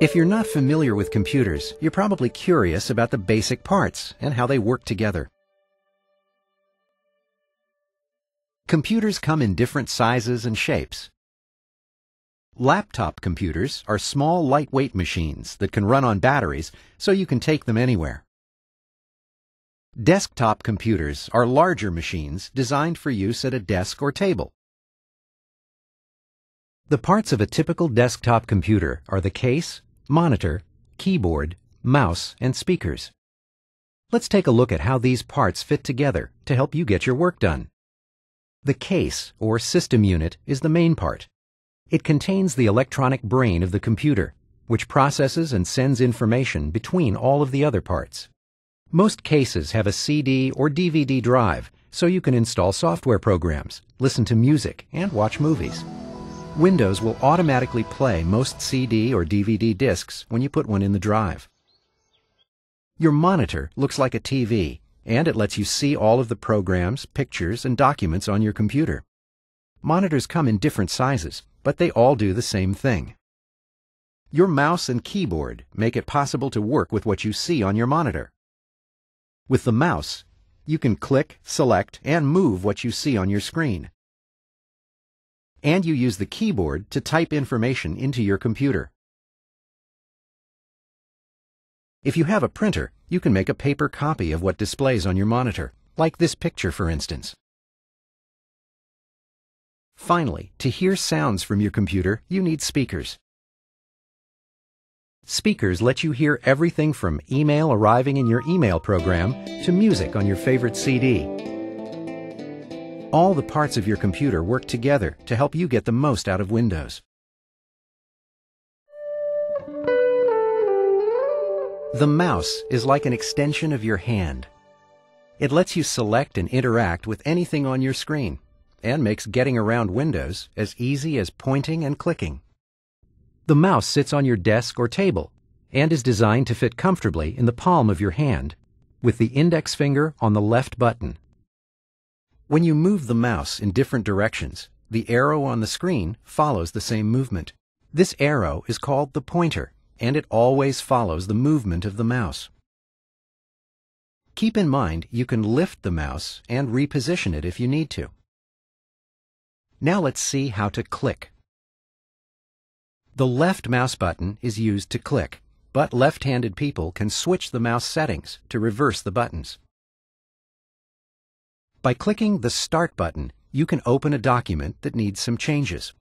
If you're not familiar with computers, you're probably curious about the basic parts and how they work together. Computers come in different sizes and shapes. Laptop computers are small, lightweight machines that can run on batteries, so you can take them anywhere. Desktop computers are larger machines designed for use at a desk or table. The parts of a typical desktop computer are the case, monitor, keyboard, mouse, and speakers. Let's take a look at how these parts fit together to help you get your work done. The case, or system unit, is the main part. It contains the electronic brain of the computer, which processes and sends information between all of the other parts. Most cases have a CD or DVD drive, so you can install software programs, listen to music, and watch movies. Windows will automatically play most CD or DVD discs when you put one in the drive. Your monitor looks like a TV, and it lets you see all of the programs, pictures, and documents on your computer. Monitors come in different sizes, but they all do the same thing. Your mouse and keyboard make it possible to work with what you see on your monitor. With the mouse, you can click, select, and move what you see on your screen. And you use the keyboard to type information into your computer. If you have a printer, you can make a paper copy of what displays on your monitor, like this picture, for instance. Finally, to hear sounds from your computer, you need speakers. Speakers let you hear everything from email arriving in your email program to music on your favorite CD. All the parts of your computer work together to help you get the most out of Windows. The mouse is like an extension of your hand. It lets you select and interact with anything on your screen and makes getting around Windows as easy as pointing and clicking. The mouse sits on your desk or table and is designed to fit comfortably in the palm of your hand with the index finger on the left button. When you move the mouse in different directions, the arrow on the screen follows the same movement. This arrow is called the pointer, and it always follows the movement of the mouse. Keep in mind you can lift the mouse and reposition it if you need to. Now let's see how to click. The left mouse button is used to click, but left-handed people can switch the mouse settings to reverse the buttons. By clicking the Start button, you can open a document that needs some changes.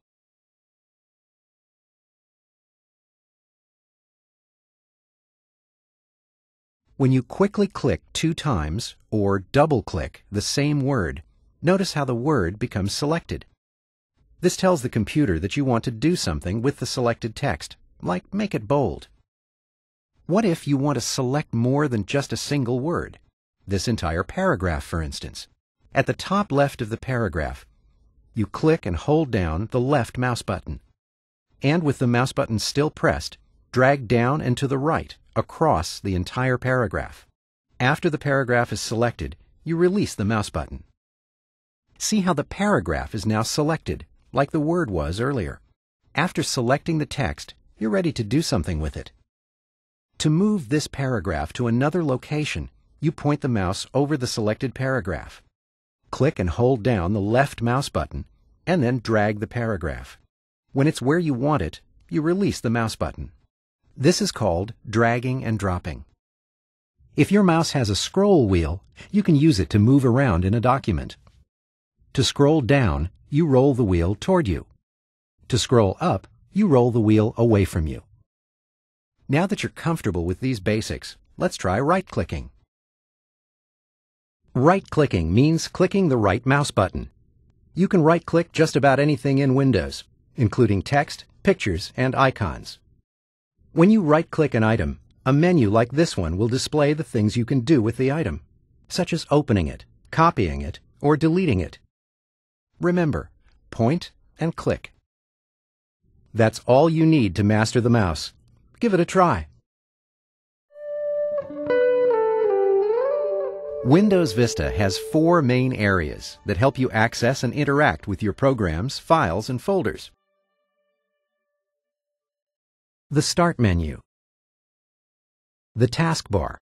When you quickly click 2 times or double-click the same word, notice how the word becomes selected. This tells the computer that you want to do something with the selected text, like make it bold. What if you want to select more than just a single word? This entire paragraph, for instance. At the top left of the paragraph, you click and hold down the left mouse button. And with the mouse button still pressed, drag down and to the right across the entire paragraph. After the paragraph is selected, you release the mouse button. See how the paragraph is now selected, like the word was earlier. After selecting the text, you're ready to do something with it. To move this paragraph to another location, you point the mouse over the selected paragraph. Click and hold down the left mouse button, and then drag the paragraph. When it's where you want it, you release the mouse button. This is called dragging and dropping. If your mouse has a scroll wheel, you can use it to move around in a document. To scroll down, you roll the wheel toward you. To scroll up, you roll the wheel away from you. Now that you're comfortable with these basics, let's try right-clicking. Right-clicking means clicking the right mouse button. You can right-click just about anything in Windows, including text, pictures, and icons. When you right-click an item, a menu like this one will display the things you can do with the item, such as opening it, copying it, or deleting it. Remember, point and click. That's all you need to master the mouse. Give it a try. Windows Vista has 4 main areas that help you access and interact with your programs, files, and folders. the Start menu, the taskbar,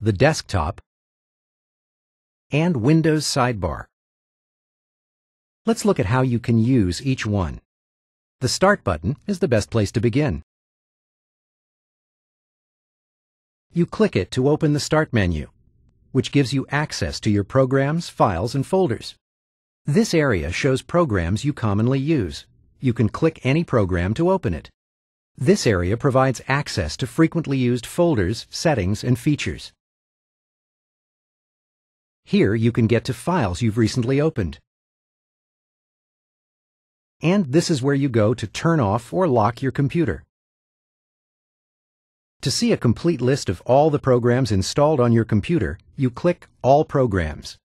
the desktop, and Windows sidebar. Let's look at how you can use each one. The Start button is the best place to begin. You click it to open the Start menu, which gives you access to your programs, files, and folders. This area shows programs you commonly use. You can click any program to open it. This area provides access to frequently used folders, settings, and features. Here you can get to files you've recently opened. And this is where you go to turn off or lock your computer. To see a complete list of all the programs installed on your computer, you click All Programs.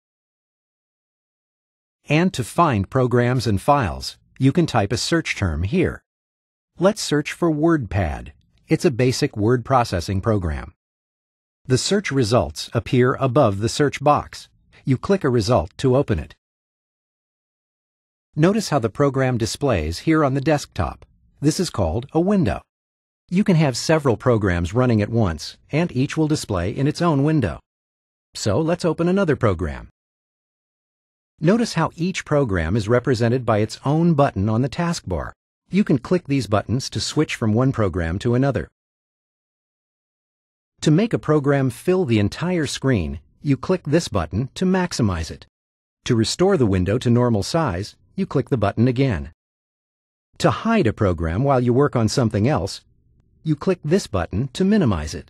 And to find programs and files, you can type a search term here. Let's search for WordPad. It's a basic word processing program. The search results appear above the search box. You click a result to open it. Notice how the program displays here on the desktop. This is called a window. You can have several programs running at once, and each will display in its own window. So let's open another program. Notice how each program is represented by its own button on the taskbar. You can click these buttons to switch from one program to another. To make a program fill the entire screen, you click this button to maximize it. To restore the window to normal size, you click the button again. To hide a program while you work on something else, you click this button to minimize it.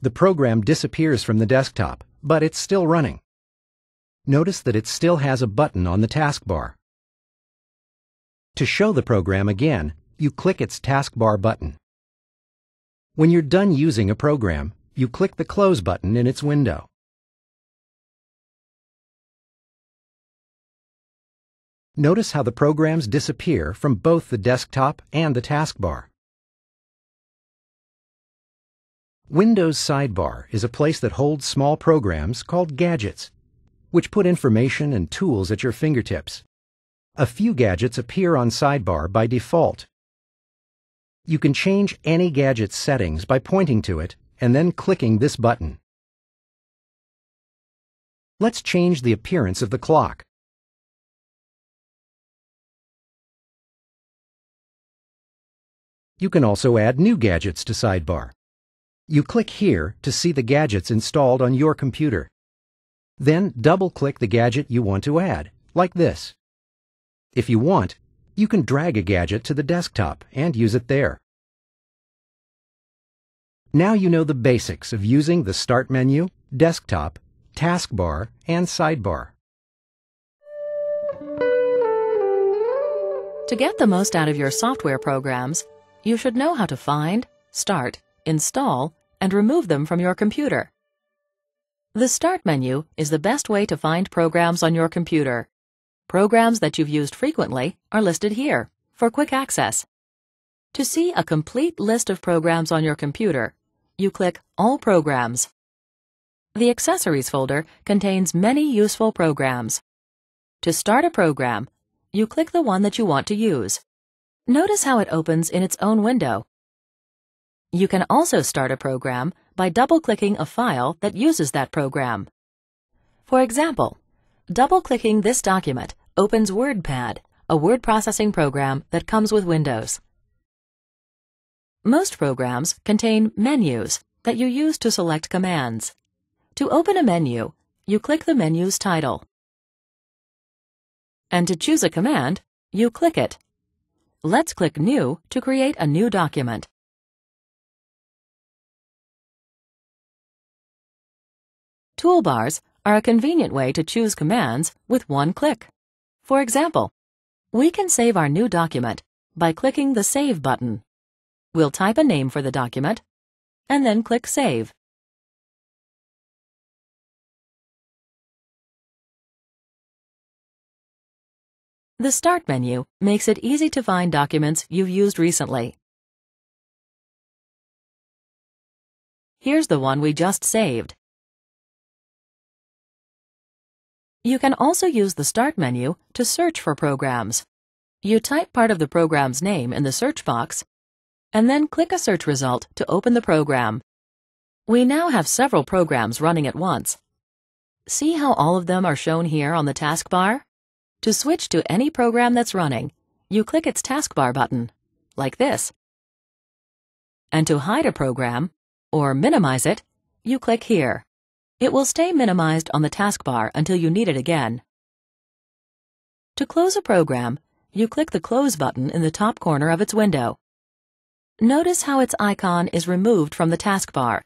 The program disappears from the desktop, but it's still running. Notice that it still has a button on the taskbar. To show the program again, you click its taskbar button. When you're done using a program, you click the Close button in its window. Notice how the programs disappear from both the desktop and the taskbar. Windows Sidebar is a place that holds small programs called gadgets, which put information and tools at your fingertips. A few gadgets appear on Sidebar by default. You can change any gadget's settings by pointing to it and then clicking this button. Let's change the appearance of the clock. You can also add new gadgets to Sidebar. You click here to see the gadgets installed on your computer. Then double-click the gadget you want to add, like this. If you want, you can drag a gadget to the desktop and use it there. Now you know the basics of using the Start menu, desktop, taskbar, and sidebar. To get the most out of your software programs, you should know how to find, start, install, and remove them from your computer. The Start menu is the best way to find programs on your computer. Programs that you've used frequently are listed here for quick access. To see a complete list of programs on your computer, you click All Programs. The Accessories folder contains many useful programs. To start a program, you click the one that you want to use. Notice how it opens in its own window. You can also start a program by double-clicking a file that uses that program. For example, double-clicking this document opens WordPad, a word processing program that comes with Windows. Most programs contain menus that you use to select commands. To open a menu, you click the menu's title. And to choose a command, you click it. Let's click New to create a new document. Toolbars are a convenient way to choose commands with one click. For example, we can save our new document by clicking the Save button. We'll type a name for the document and then click Save. The Start menu makes it easy to find documents you've used recently. Here's the one we just saved. You can also use the Start menu to search for programs. You type part of the program's name in the search box and then click a search result to open the program. We now have several programs running at once. See how all of them are shown here on the taskbar? To switch to any program that's running, you click its taskbar button, like this. And to hide a program, or minimize it, you click here. It will stay minimized on the taskbar until you need it again. To close a program, you click the Close button in the top corner of its window. Notice how its icon is removed from the taskbar.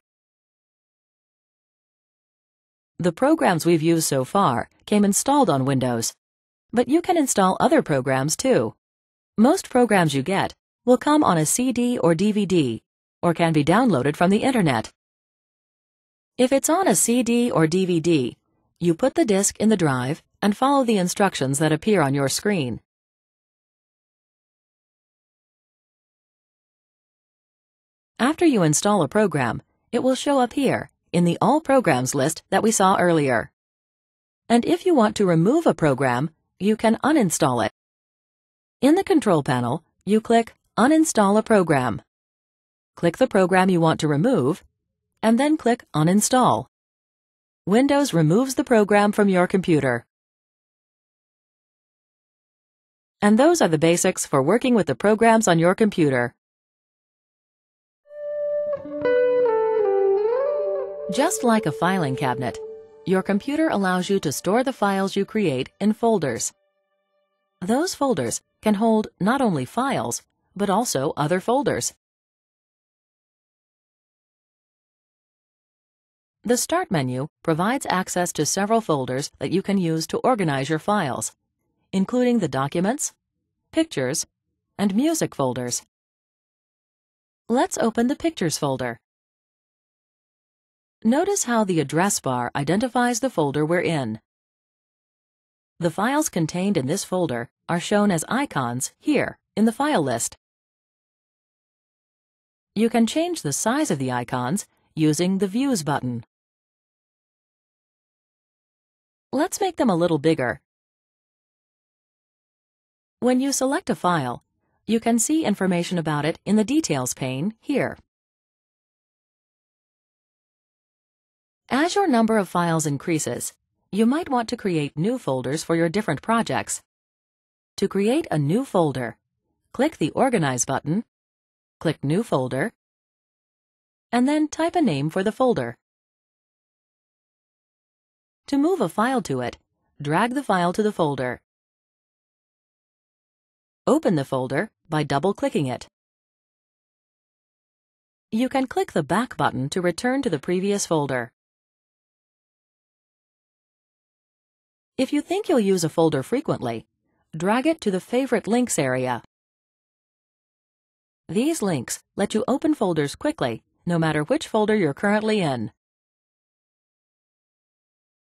The programs we've used so far came installed on Windows, but you can install other programs too. Most programs you get will come on a CD or DVD, or can be downloaded from the internet. If it's on a CD or DVD, you put the disc in the drive and follow the instructions that appear on your screen. After you install a program, it will show up here in the All Programs list that we saw earlier. And if you want to remove a program, you can uninstall it. In the control panel, you click Uninstall a Program. Click the program you want to remove, and then click Uninstall. Windows removes the program from your computer. And those are the basics for working with the programs on your computer. Just like a filing cabinet, your computer allows you to store the files you create in folders. Those folders can hold not only files, but also other folders. The Start menu provides access to several folders that you can use to organize your files, including the Documents, Pictures, and Music folders. Let's open the Pictures folder. Notice how the address bar identifies the folder we're in. The files contained in this folder are shown as icons here in the file list. You can change the size of the icons using the Views button. Let's make them a little bigger. When you select a file, you can see information about it in the Details pane here. As your number of files increases, you might want to create new folders for your different projects. To create a new folder, click the Organize button, click New Folder, and then type a name for the folder. To move a file to it, drag the file to the folder. Open the folder by double-clicking it. You can click the Back button to return to the previous folder. If you think you'll use a folder frequently, drag it to the Favorite Links area. These links let you open folders quickly, no matter which folder you're currently in.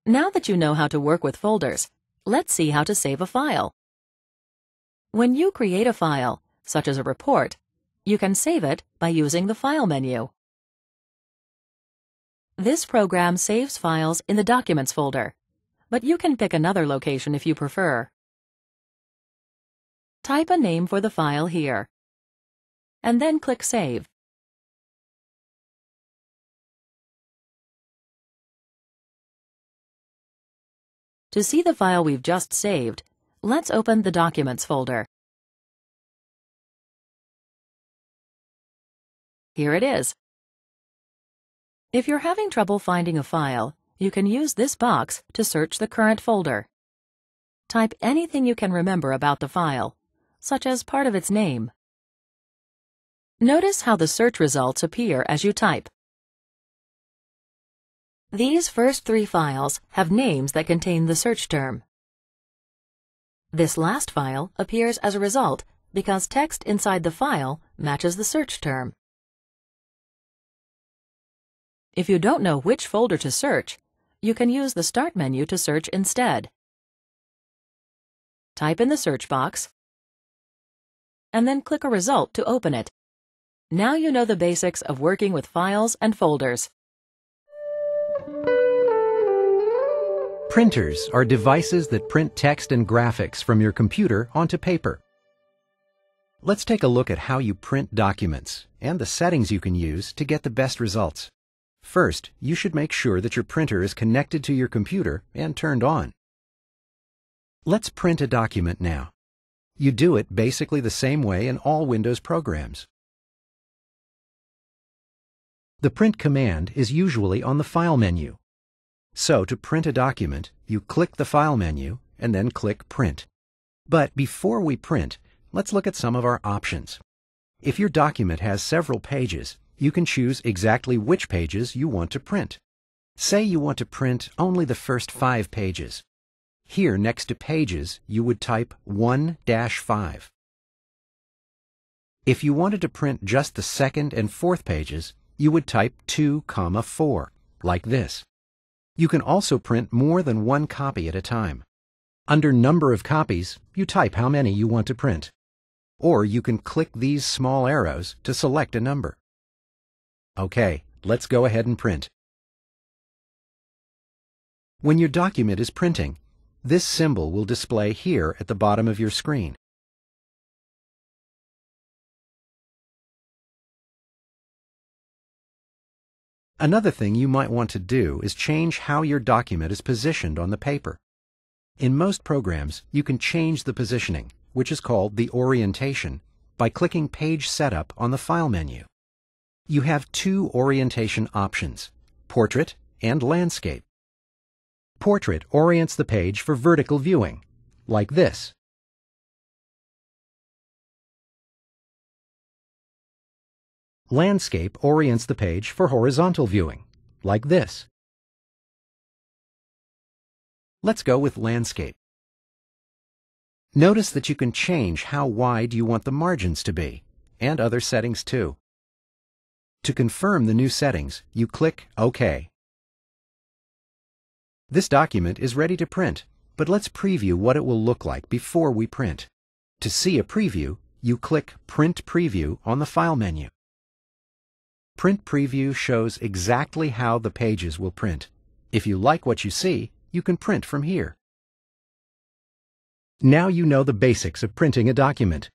Now that you know how to work with folders, let's see how to save a file. When you create a file, such as a report, you can save it by using the File menu. This program saves files in the Documents folder, but you can pick another location if you prefer. Type a name for the file here, and then click Save. To see the file we've just saved, let's open the Documents folder. Here it is. If you're having trouble finding a file, you can use this box to search the current folder. Type anything you can remember about the file, such as part of its name. Notice how the search results appear as you type. These first three files have names that contain the search term. This last file appears as a result because text inside the file matches the search term. If you don't know which folder to search, you can use the Start menu to search instead. Type in the search box, and then click a result to open it. Now you know the basics of working with files and folders. Printers are devices that print text and graphics from your computer onto paper. Let's take a look at how you print documents and the settings you can use to get the best results. First, you should make sure that your printer is connected to your computer and turned on. Let's print a document now. You do it basically the same way in all Windows programs. The print command is usually on the File menu. So to print a document, you click the File menu and then click Print. But before we print, let's look at some of our options. If your document has several pages, you can choose exactly which pages you want to print. Say you want to print only the first 5 pages. Here next to Pages, you would type 1-5. If you wanted to print just the second and fourth pages, you would type 2,4, like this. You can also print more than one copy at a time. Under Number of Copies, you type how many you want to print. Or you can click these small arrows to select a number. Okay, let's go ahead and print. When your document is printing, this symbol will display here at the bottom of your screen. Another thing you might want to do is change how your document is positioned on the paper. In most programs, you can change the positioning, which is called the orientation, by clicking Page Setup on the File menu. You have 2 orientation options, Portrait and Landscape. Portrait orients the page for vertical viewing, like this. Landscape orients the page for horizontal viewing, like this. Let's go with Landscape. Notice that you can change how wide you want the margins to be, and other settings too. To confirm the new settings, you click OK. This document is ready to print, but let's preview what it will look like before we print. To see a preview, you click Print Preview on the File menu. Print Preview shows exactly how the pages will print. If you like what you see, you can print from here. Now you know the basics of printing a document.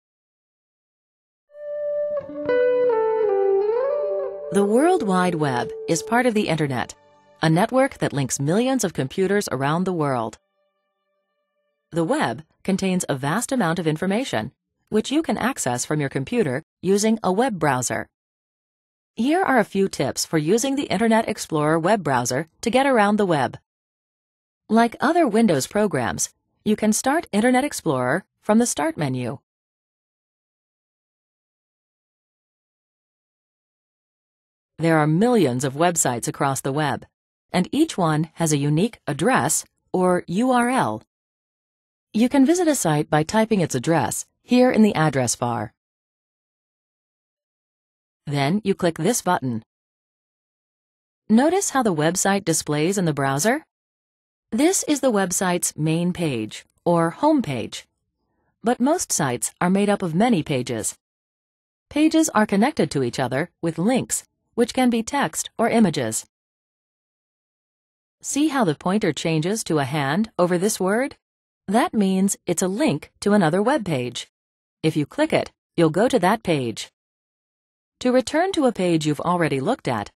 The World Wide Web is part of the Internet, a network that links millions of computers around the world. The web contains a vast amount of information, which you can access from your computer using a web browser. Here are a few tips for using the Internet Explorer web browser to get around the web. Like other Windows programs, you can start Internet Explorer from the Start menu. There are millions of websites across the web, and each one has a unique address or URL. You can visit a site by typing its address here in the address bar. Then you click this button. Notice how the website displays in the browser? This is the website's main page, or home page. But most sites are made up of many pages. Pages are connected to each other with links, which can be text or images. See how the pointer changes to a hand over this word? That means it's a link to another web page. If you click it, you'll go to that page. To return to a page you've already looked at,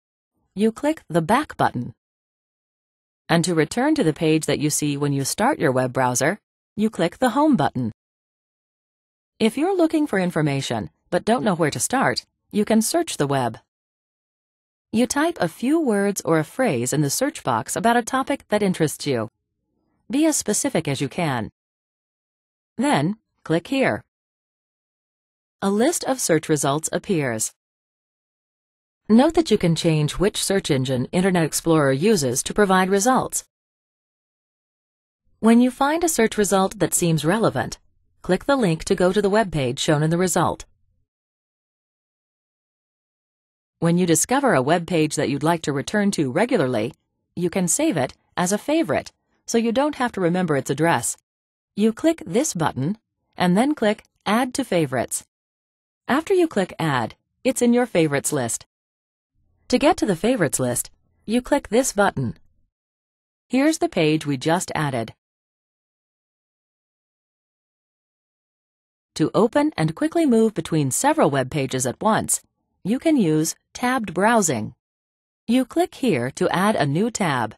you click the Back button. And to return to the page that you see when you start your web browser, you click the Home button. If you're looking for information but don't know where to start, you can search the web. You type a few words or a phrase in the search box about a topic that interests you. Be as specific as you can. Then, click here. A list of search results appears. Note that you can change which search engine Internet Explorer uses to provide results. When you find a search result that seems relevant, click the link to go to the web page shown in the result. When you discover a web page that you'd like to return to regularly, you can save it as a favorite, so you don't have to remember its address. You click this button, and then click Add to Favorites. After you click Add, it's in your favorites list. To get to the favorites list, you click this button. Here's the page we just added. to open and quickly move between several web pages at once, you can use tabbed browsing. You click here to add a new tab.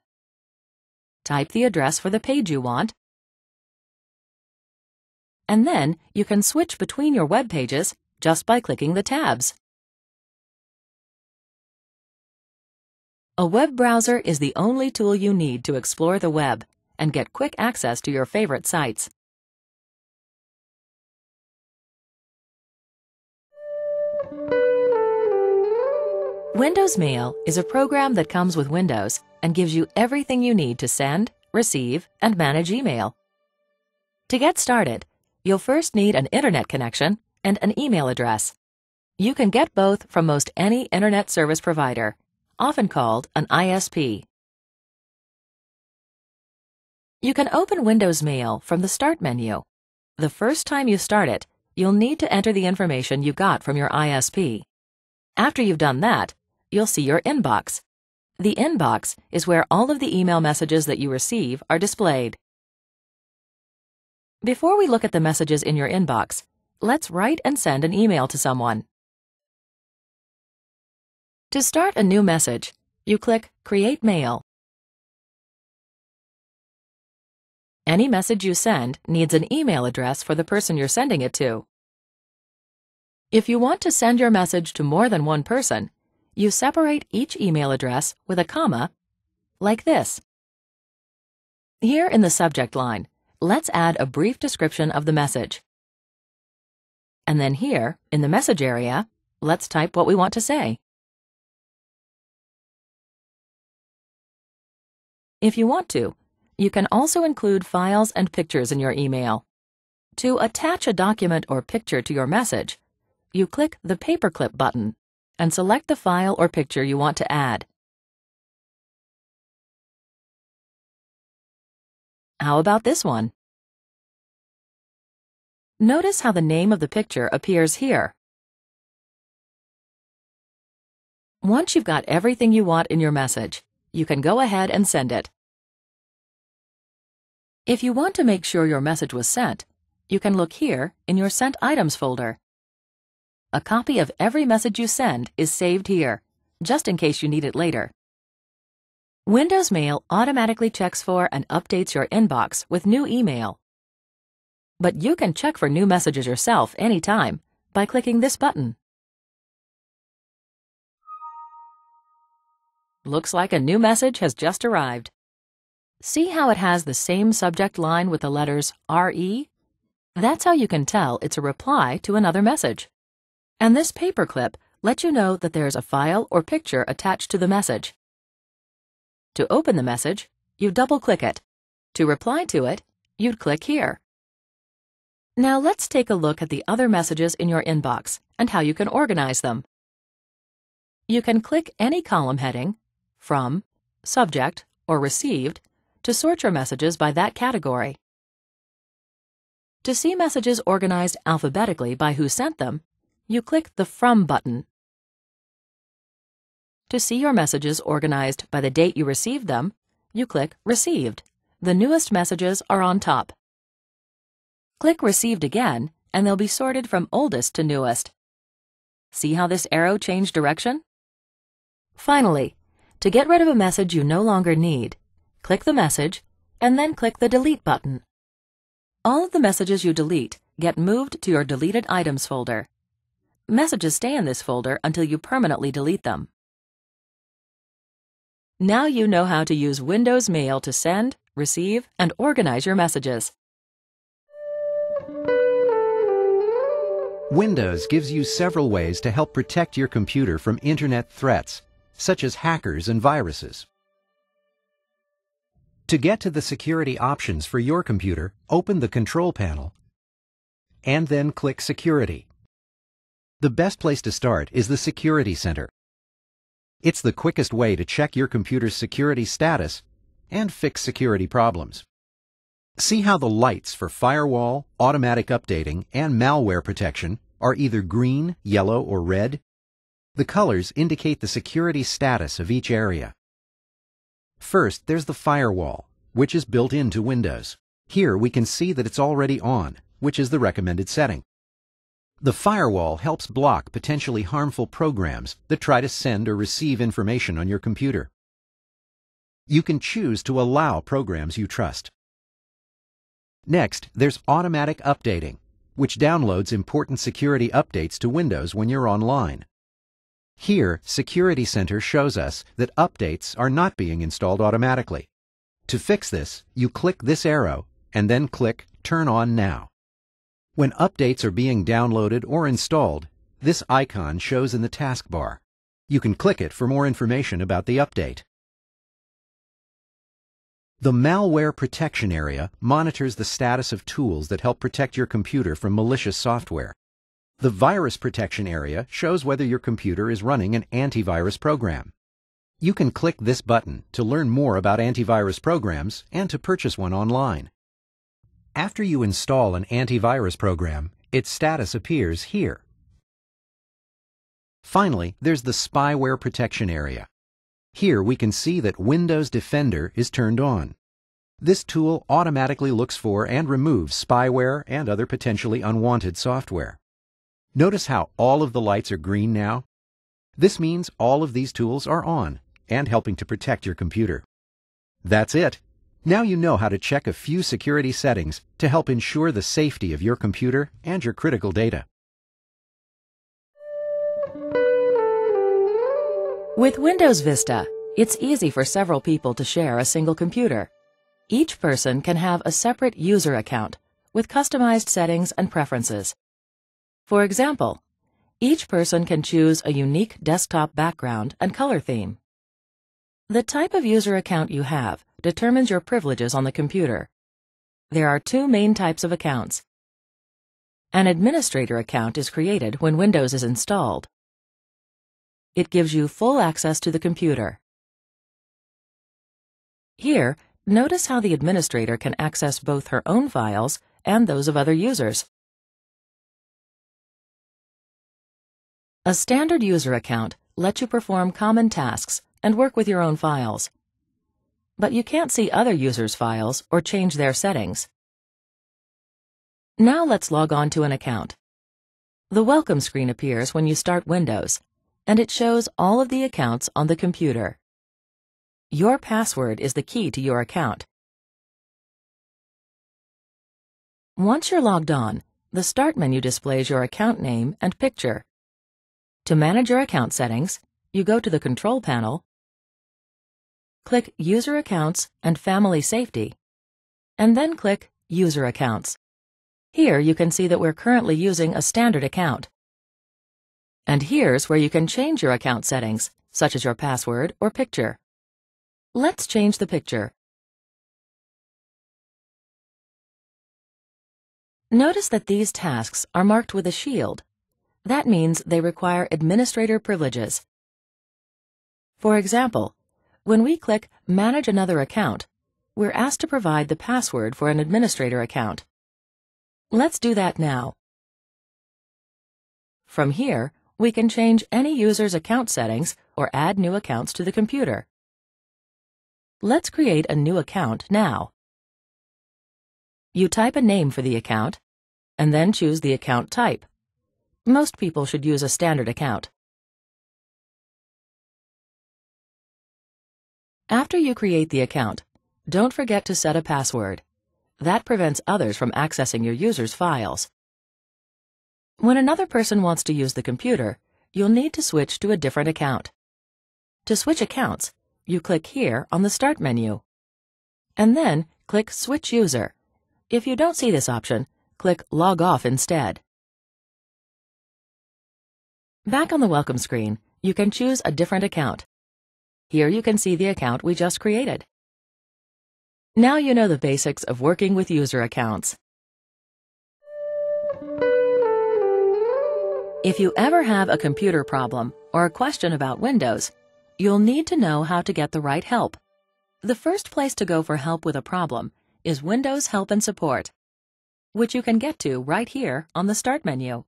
Type the address for the page you want, and then you can switch between your web pages just by clicking the tabs. A web browser is the only tool you need to explore the web and get quick access to your favorite sites. Windows Mail is a program that comes with Windows and gives you everything you need to send, receive, and manage email. To get started, you'll first need an internet connection and an email address. You can get both from most any internet service provider, often called an ISP. You can open Windows Mail from the Start menu. The first time you start it, you'll need to enter the information you got from your ISP. After you've done that, you'll see your inbox. The inbox is where all of the email messages that you receive are displayed. Before we look at the messages in your inbox, let's write and send an email to someone. To start a new message, you click Create Mail. Any message you send needs an email address for the person you're sending it to. If you want to send your message to more than one person, you separate each email address with a comma, like this. Here in the subject line, let's add a brief description of the message. And then here, in the message area, let's type what we want to say. If you want to, you can also include files and pictures in your email. To attach a document or picture to your message, you click the paperclip button and select the file or picture you want to add. How about this one? Notice how the name of the picture appears here. Once you've got everything you want in your message, you can go ahead and send it. If you want to make sure your message was sent, you can look here in your Sent Items folder. A copy of every message you send is saved here, just in case you need it later. Windows Mail automatically checks for and updates your inbox with new email. But you can check for new messages yourself anytime by clicking this button. Looks like a new message has just arrived. See how it has the same subject line with the letters RE? That's how you can tell it's a reply to another message. And this paperclip lets you know that there's a file or picture attached to the message. To open the message, you double-click it. To reply to it, you'd click here. Now let's take a look at the other messages in your inbox and how you can organize them. You can click any column heading, From, Subject, or Received, to sort your messages by that category. To see messages organized alphabetically by who sent them, you click the From button. To see your messages organized by the date you received them, you click Received. The newest messages are on top. Click Received again, and they'll be sorted from oldest to newest. See how this arrow changed direction? Finally, to get rid of a message you no longer need, click the message, and then click the Delete button. All of the messages you delete get moved to your Deleted Items folder. Messages stay in this folder until you permanently delete them. Now you know how to use Windows Mail to send, receive, and organize your messages. Windows gives you several ways to help protect your computer from internet threats, such as hackers and viruses. To get to the security options for your computer, open the Control Panel and then click Security. The best place to start is the Security Center. It's the quickest way to check your computer's security status and fix security problems. See how the lights for firewall, automatic updating, and malware protection are either green, yellow, or red? The colors indicate the security status of each area. First, there's the firewall, which is built into Windows. Here we can see that it's already on, which is the recommended setting. The firewall helps block potentially harmful programs that try to send or receive information on your computer. You can choose to allow programs you trust. Next, there's automatic updating, which downloads important security updates to Windows when you're online. Here, Security Center shows us that updates are not being installed automatically. To fix this, you click this arrow and then click Turn On Now. When updates are being downloaded or installed, this icon shows in the taskbar. You can click it for more information about the update. The Malware Protection area monitors the status of tools that help protect your computer from malicious software. The Virus Protection area shows whether your computer is running an antivirus program. You can click this button to learn more about antivirus programs and to purchase one online. After you install an antivirus program, its status appears here. Finally, there's the Spyware Protection area. Here we can see that Windows Defender is turned on. This tool automatically looks for and removes spyware and other potentially unwanted software. Notice how all of the lights are green now? This means all of these tools are on and helping to protect your computer. That's it! Now you know how to check a few security settings to help ensure the safety of your computer and your critical data. With Windows Vista, it's easy for several people to share a single computer. Each person can have a separate user account with customized settings and preferences. For example, each person can choose a unique desktop background and color theme. The type of user account you have determines your privileges on the computer. There are two main types of accounts. An administrator account is created when Windows is installed. It gives you full access to the computer. Here, notice how the administrator can access both her own files and those of other users. A standard user account lets you perform common tasks and work with your own files. But you can't see other users' files or change their settings. Now let's log on to an account. The welcome screen appears when you start Windows, and it shows all of the accounts on the computer. Your password is the key to your account. Once you're logged on, the Start menu displays your account name and picture. To manage your account settings, you go to the Control panel, click User Accounts and Family Safety, and then click User Accounts. Here you can see that we're currently using a standard account. And here's where you can change your account settings, such as your password or picture. Let's change the picture. Notice that these tasks are marked with a shield. That means they require administrator privileges. For example, when we click Manage Another Account, we're asked to provide the password for an administrator account. Let's do that now. From here, we can change any user's account settings or add new accounts to the computer. Let's create a new account now. You type a name for the account, and then choose the account type. Most people should use a standard account. After you create the account, don't forget to set a password. That prevents others from accessing your user's files. When another person wants to use the computer, you'll need to switch to a different account. To switch accounts, you click here on the Start menu, and then click Switch User. If you don't see this option, click Log Off instead. Back on the welcome screen, you can choose a different account. Here you can see the account we just created. Now you know the basics of working with user accounts. If you ever have a computer problem or a question about Windows, you'll need to know how to get the right help. The first place to go for help with a problem is Windows Help and Support, which you can get to right here on the Start menu.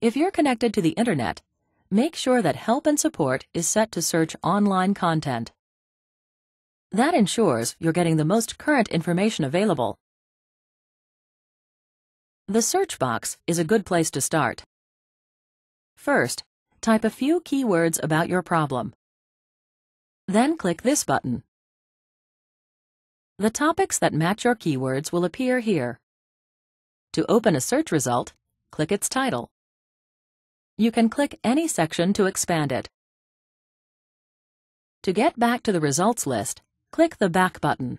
If you're connected to the Internet, make sure that Help and Support is set to search online content. That ensures you're getting the most current information available. The search box is a good place to start. First, type a few keywords about your problem. Then click this button. The topics that match your keywords will appear here. To open a search result, click its title. You can click any section to expand it. To get back to the results list, click the back button.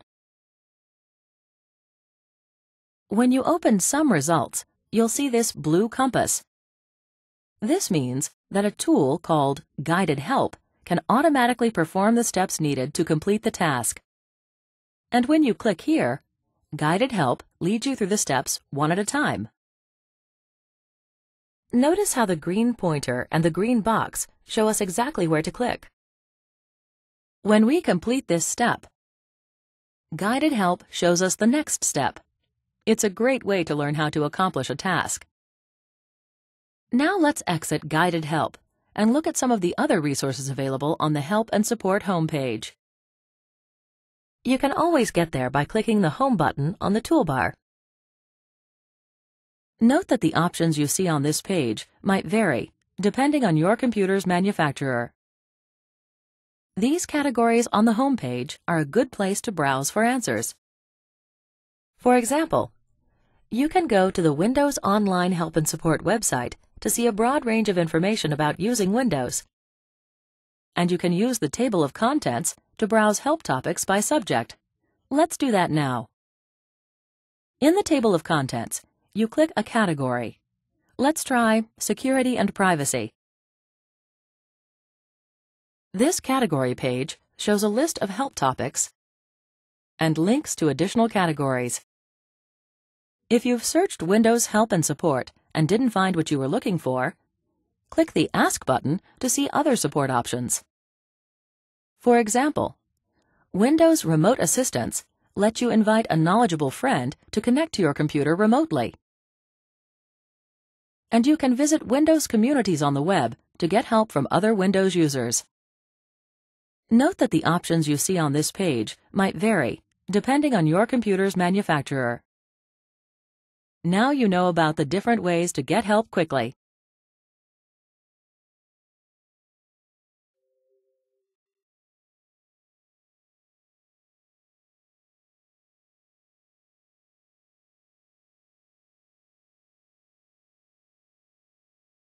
When you open some results, you'll see this blue compass. This means that a tool called Guided Help can automatically perform the steps needed to complete the task. And when you click here, Guided Help leads you through the steps one at a time. Notice how the green pointer and the green box show us exactly where to click. When we complete this step, Guided Help shows us the next step. It's a great way to learn how to accomplish a task. Now let's exit Guided Help and look at some of the other resources available on the Help and Support homepage. You can always get there by clicking the Home button on the toolbar. Note that the options you see on this page might vary, depending on your computer's manufacturer. These categories on the home page are a good place to browse for answers. For example, you can go to the Windows Online Help and Support website to see a broad range of information about using Windows. And you can use the table of contents to browse help topics by subject. Let's do that now. In the table of contents, you click a category. Let's try Security and Privacy. This category page shows a list of help topics and links to additional categories. If you've searched Windows Help and Support and didn't find what you were looking for, click the Ask button to see other support options. For example, Windows Remote Assistance lets you invite a knowledgeable friend to connect to your computer remotely. And you can visit Windows communities on the web to get help from other Windows users. Note that the options you see on this page might vary, depending on your computer's manufacturer. Now you know about the different ways to get help quickly.